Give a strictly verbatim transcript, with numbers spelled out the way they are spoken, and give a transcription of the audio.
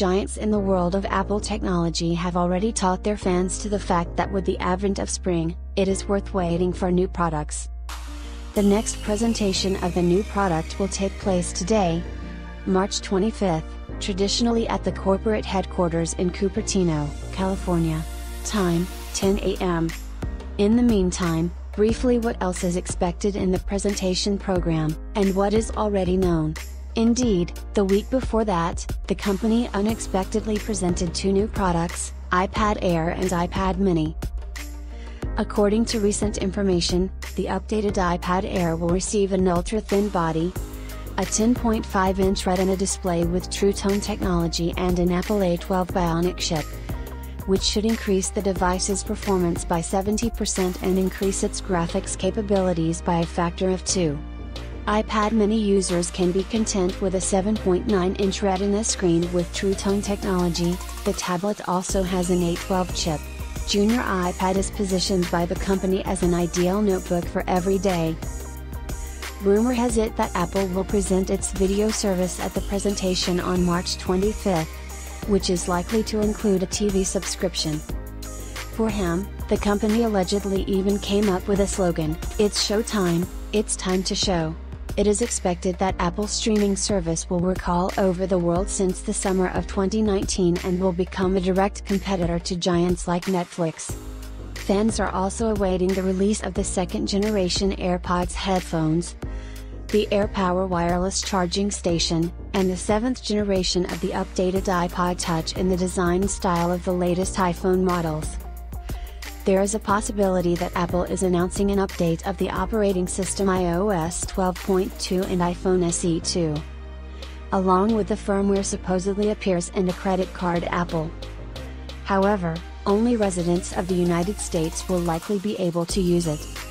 giants in the world of Apple technology have already taught their fans to the fact that with the advent of spring, it is worth waiting for new products. The next presentation of the new product will take place today, March twenty-fifth, traditionally at the corporate headquarters in Cupertino, California. Time, ten A M In the meantime, briefly what else is expected in the presentation program, and what is already known. Indeed, the week before that, the company unexpectedly presented two new products, iPad Air and iPad Mini. According to recent information, the updated iPad Air will receive an ultra-thin body, a ten point five inch Retina display with True Tone technology and an Apple A twelve Bionic chip, which should increase the device's performance by seventy percent and increase its graphics capabilities by a factor of two. iPad Mini users can be content with a seven point nine inch Retina screen with True Tone technology. The tablet also has an A twelve chip. Junior iPad is positioned by the company as an ideal notebook for every day. Rumor has it that Apple will present its video service at the presentation on March twenty-fifth, which is likely to include a T V subscription. For him, the company allegedly even came up with a slogan, "It's Showtime, it's time to show." It is expected that Apple's streaming service will work all over the world since the summer of twenty nineteen and will become a direct competitor to giants like Netflix. Fans are also awaiting the release of the second-generation AirPods headphones, the AirPower wireless charging station, and the seventh generation of the updated iPod Touch in the design style of the latest iPhone models. There is a possibility that Apple is announcing an update of the operating system i O S twelve point two and iPhone S E two. Along with the firmware supposedly appears in the credit card Apple. However, only residents of the United States will likely be able to use it.